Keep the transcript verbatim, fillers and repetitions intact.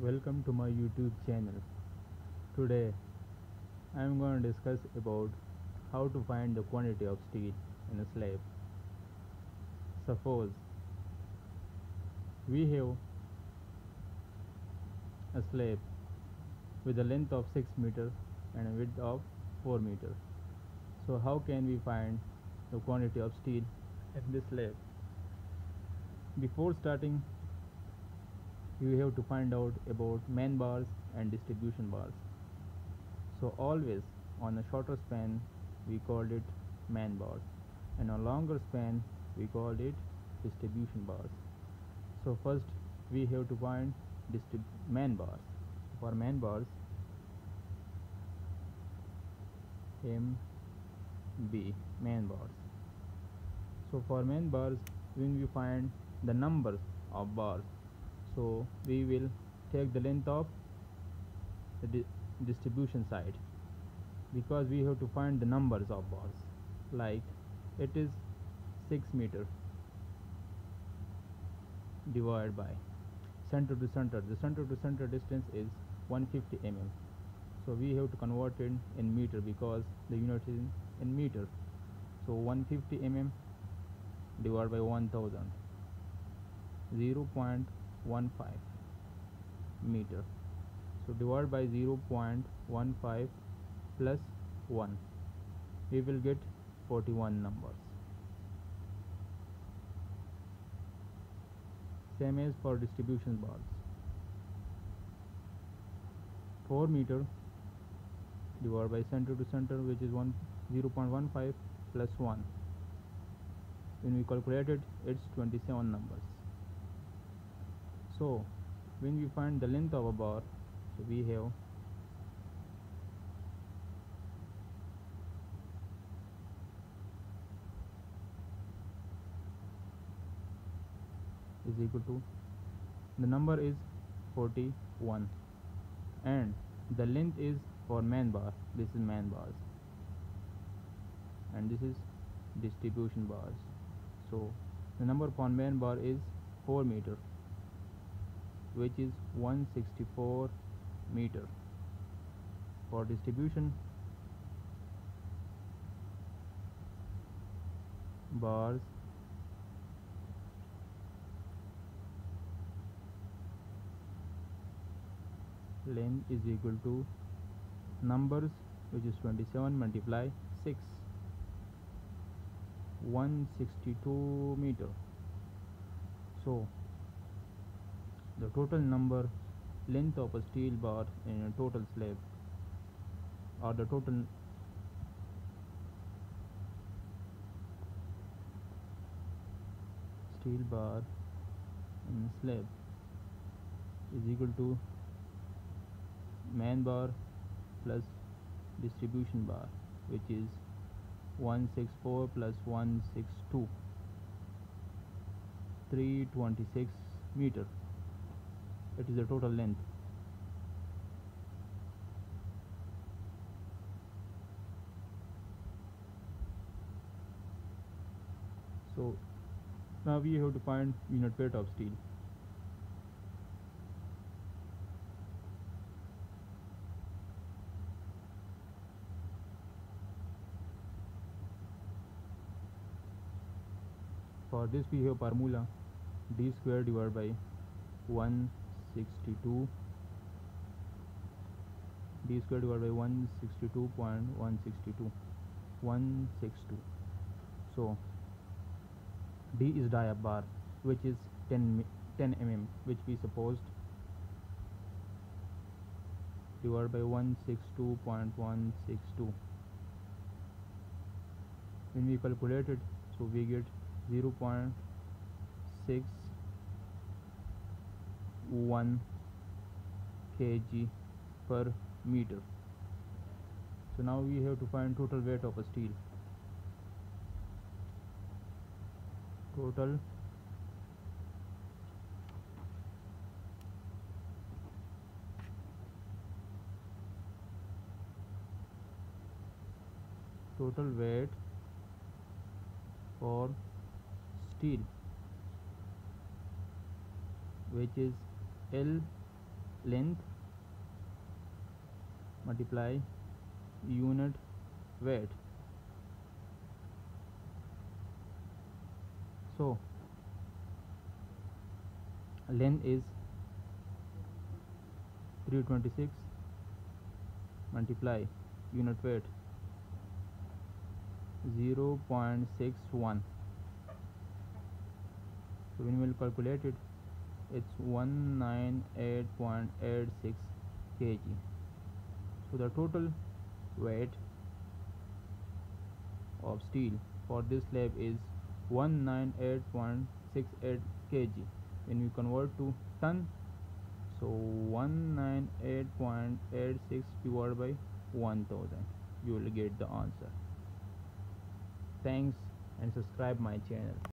Welcome to my YouTube channel. Today I am going to discuss about how to find the quantity of steel in a slab. Suppose we have a slab with a length of six meters and a width of four meters. So how can we find the quantity of steel in this slab? Before starting, you have to find out about main bars and distribution bars. So always on a shorter span we called it main bars, and on a longer span we called it distribution bars. So first we have to find main bars. For main bars, M B, main bars. So for main bars, when we find the number of bars, so we will take the length of the di distribution side, because we have to find the numbers of bars. Like it is six meter divided by center to center. The center to center distance is one hundred fifty millimeters. So we have to convert it in meter because the unit is in meter. So one hundred fifty millimeters divided by one thousand, zero point one five meter. So divide by zero point one five plus one, we will get forty-one numbers. Same as for distribution bars. Four meter divided by center to center, which is one zero point one five plus one. When we calculated, it's twenty-seven numbers. So when we find the length of a bar, so we have is equal to, the number is forty-one, and the length is for main bar. This is main bars and this is distribution bars. So the number for main bar is four meter, which is one hundred sixty-four meter. For distribution bars, length is equal to numbers, which is twenty-seven multiply six, one hundred sixty-two meter. So the total number length of a steel bar in a total slab, or the total steel bar in slab is equal to main bar plus distribution bar, which is one hundred sixty-four plus one hundred sixty-two, three hundred twenty-six meter. It is the total length. So now we have to find unit weight of steel. For this we have formula d square divided by one sixty-two d squared divided by one sixty-two point one sixty-two one sixty-two. So d is dia bar, which is ten ten mm, which we supposed, divided by one sixty-two point one sixty-two. When we calculated, so we get zero point six one kg per meter. So now we have to find total weight of a steel. Total total weight for steel, which is L length multiply unit weight. So length is three twenty-six multiply unit weight zero point six one. So when we will calculate it, it's one ninety-eight point eight six kilograms. So the total weight of steel for this slab is one ninety-eight point six eight kilograms. When we convert to ton, so one ninety-eight point eight six divided by one thousand, you will get the answer. Thanks, and subscribe my channel.